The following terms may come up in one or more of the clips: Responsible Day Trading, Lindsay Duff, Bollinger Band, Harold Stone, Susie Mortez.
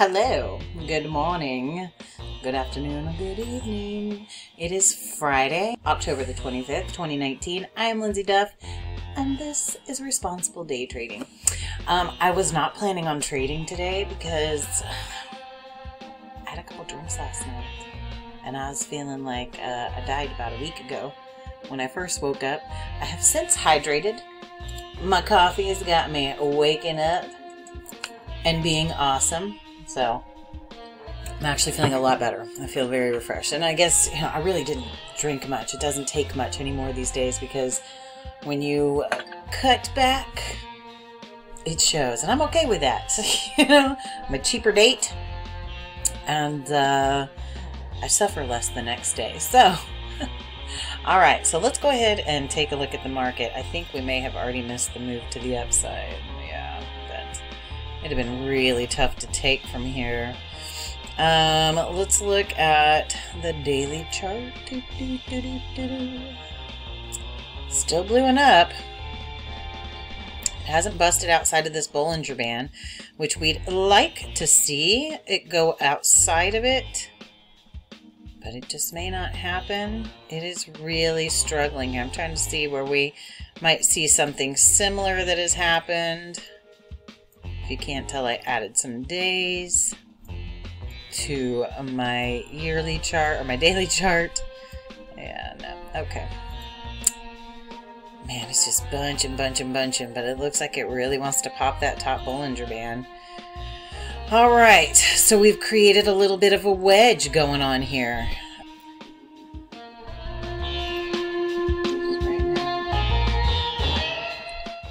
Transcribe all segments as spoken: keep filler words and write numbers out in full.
Hello, good morning, good afternoon, or good evening. It is Friday, October the twenty-fifth, twenty nineteen. I am Lindsay Duff, and this is Responsible Day Trading. Um, I was not planning on trading today because I had a couple drinks last night, and I was feeling like uh, I died about a week ago when I first woke up. I have since hydrated. My coffee has got me waking up and being awesome. So I'm actually feeling a lot better. I feel very refreshed. And I guess, you know, I really didn't drink much. It doesn't take much anymore these days, because when you cut back, it shows. And I'm okay with that. So, you know, I'm a cheaper date, and uh, I suffer less the next day. So, all right. So let's go ahead and take a look at the market. I think we may have already missed the move to the upside. Yeah, that's... it'd have been really tough to take from here. Um, let's look at the daily chart. Do, do, do, do, do. Still bluing up. It hasn't busted outside of this Bollinger Band, which we'd like to see it go outside of it, but it just may not happen. It is really struggling. I'm trying to see where we might see something similar that has happened. If you can't tell, I added some days to my yearly chart, or my daily chart. Yeah, no, okay. Man, it's just bunching, bunching, bunching, but it looks like it really wants to pop that top Bollinger Band. All right, so we've created a little bit of a wedge going on here.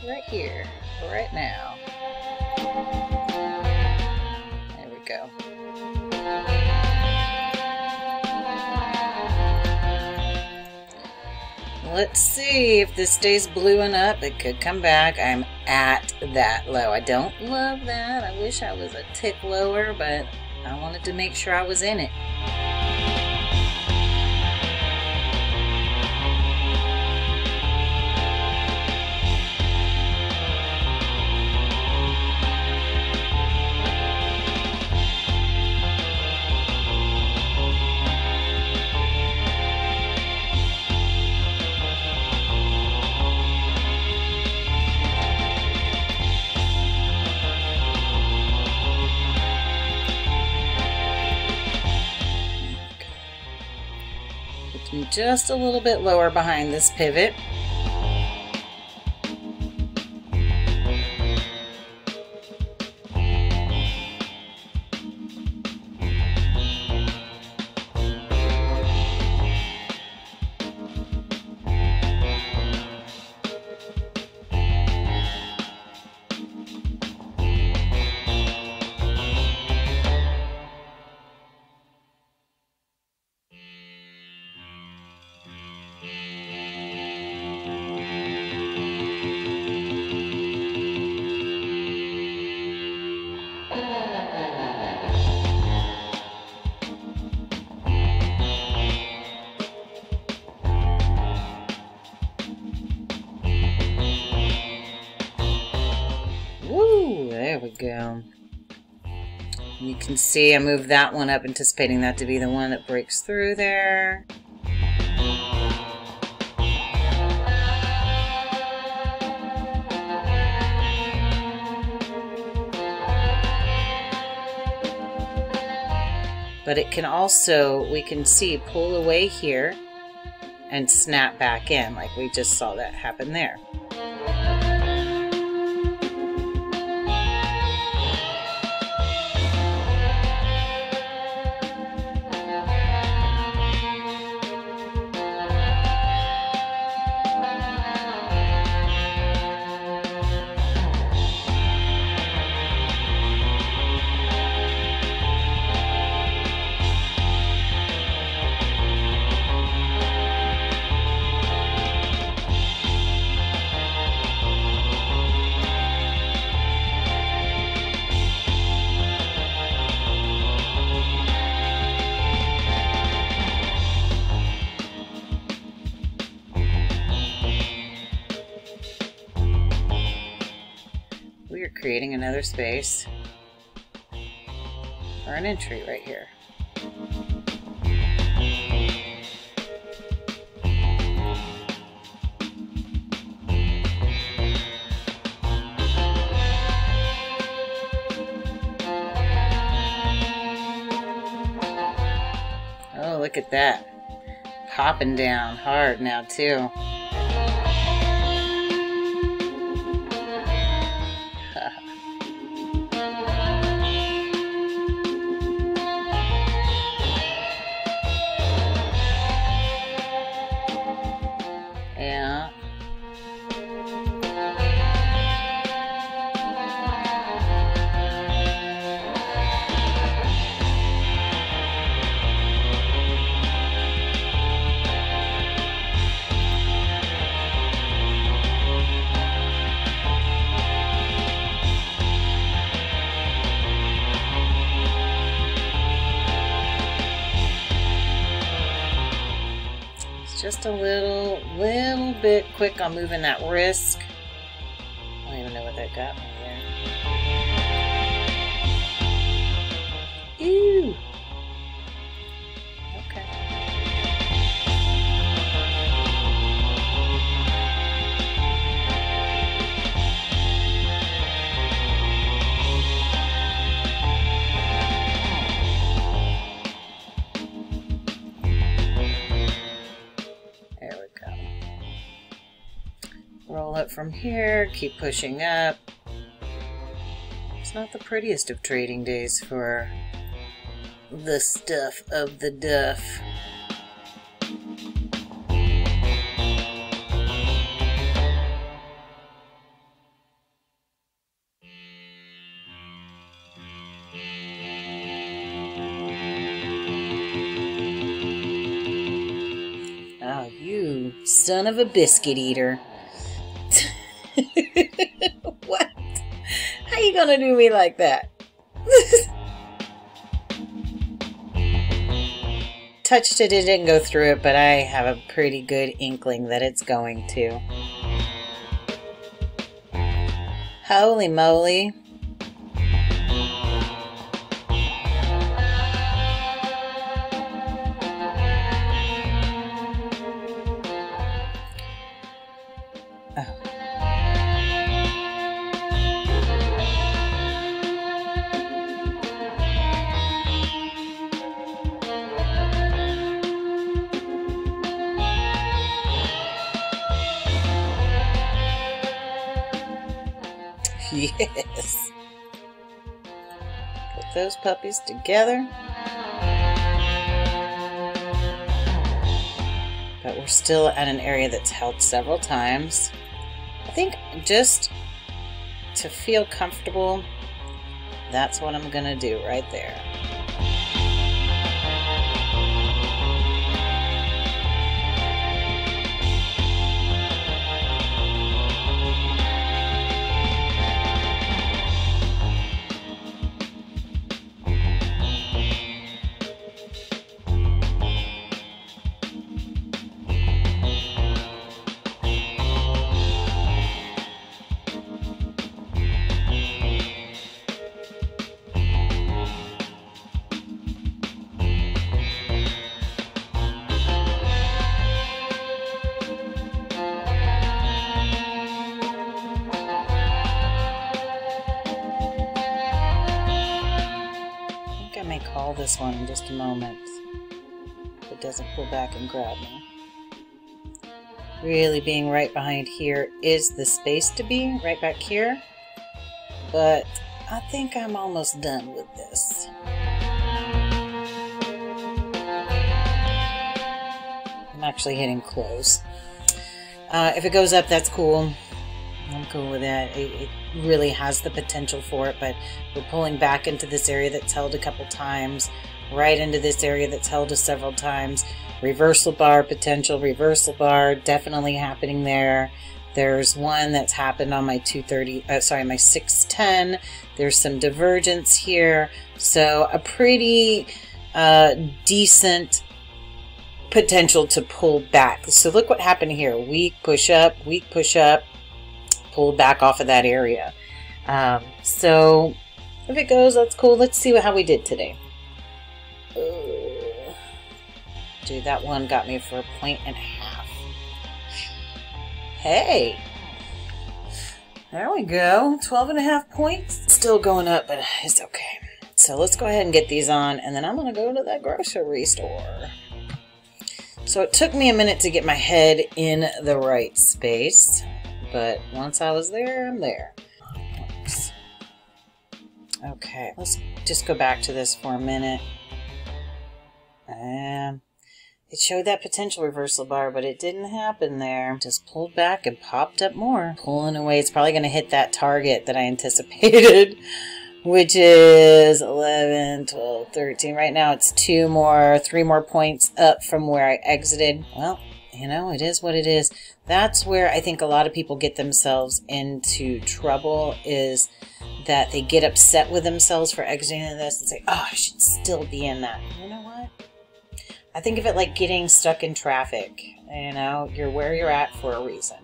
Right here, right now. Go. Let's see if this stays blueing up. It could come back. I'm at that low. I don't love that. I wish I was a tick lower, but I wanted to make sure I was in it. Just a little bit lower behind this pivot. Go. You can see I moved that one up, anticipating that to be the one that breaks through there. But it can also, we can see, pull away here and snap back in, like we just saw that happen there. Creating another space. or an entry right here. Oh, look at that. Popping down hard now too. Yeah. Just a little, little bit quick on moving that risk. I don't even know what that got me there. Ew. Roll up from here, keep pushing up. It's not the prettiest of trading days for the stuff of the duff. Oh, you son of a biscuit eater. What? How you gonna do me like that? Touched it, it didn't go through it, but I have a pretty good inkling that it's going to. Holy moly. Yes. Put those puppies together. But we're still at an area that's held several times. I think just to feel comfortable, that's what I'm going to do right there. Call this one in just a moment if it doesn't pull back and grab me. Really being right behind here is the space to be, right back here, but I think I'm almost done with this. I'm actually hitting close. Uh, if it goes up, that's cool. I'm cool with that. It, it really has the potential for it, but we're pulling back into this area that's held a couple times, right into this area that's held us several times. Reversal bar potential, reversal bar definitely happening there. There's one that's happened on my two thirty, uh, sorry, my six ten. There's some divergence here. So a pretty uh, decent potential to pull back. So look what happened here. Weak push up, weak push up. Pulled back off of that area. Um, so If it goes, that's cool. Let's see how we did today. Ooh. Dude, that one got me for a point and a half. Hey! There we go. twelve and a half points. Still going up, but it's okay. So let's go ahead and get these on, and then I'm going to go to that grocery store. So it took me a minute to get my head in the right space, but once I was there, I'm there. Okay, let's just go back to this for a minute. Um, it showed that potential reversal bar, but it didn't happen there. Just pulled back and popped up more. Pulling away, it's probably going to hit that target that I anticipated, which is eleven, twelve, thirteen. Right now it's two more, three more points up from where I exited. Well, you know, it is what it is. That's where I think a lot of people get themselves into trouble, is that they get upset with themselves for exiting this and say, oh, I should still be in that. You know what? I think of it like getting stuck in traffic. You know, you're where you're at for a reason.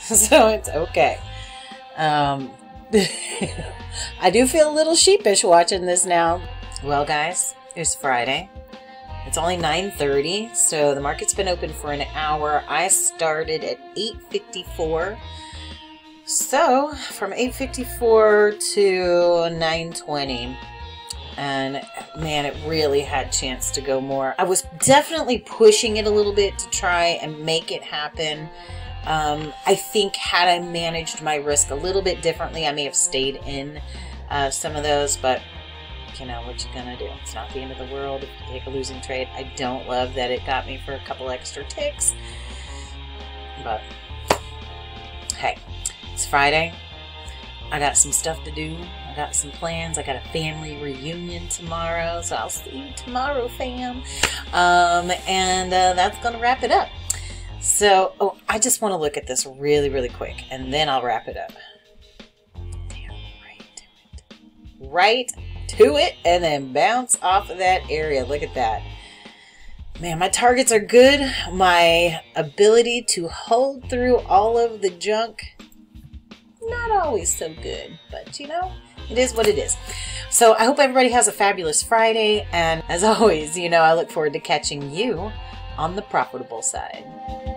So it's okay. Um, I do feel a little sheepish watching this now. Well, guys, it's Friday. It's only nine thirty, so the market's been open for an hour. I started at eight fifty-four. So, from eight fifty-four to nine twenty, and man, it really had chance to go more. I was definitely pushing it a little bit to try and make it happen. Um, I think had I managed my risk a little bit differently, I may have stayed in uh, some of those, but you know, what you gonna do? It's not the end of the world if you take a losing trade. I don't love that it got me for a couple extra ticks, but hey, it's Friday. I got some stuff to do. I got some plans. I got a family reunion tomorrow, so I'll see you tomorrow, fam. Um, and uh, that's gonna wrap it up. So, oh, I just want to look at this really, really quick, and then I'll wrap it up. Damn, right to it. Right to it, and then bounce off of that area. Look at that. Man, my targets are good. My ability to hold through all of the junk, not always so good, but you know, it is what it is. So, I hope everybody has a fabulous Friday, and as always, you know, I look forward to catching you on the profitable side.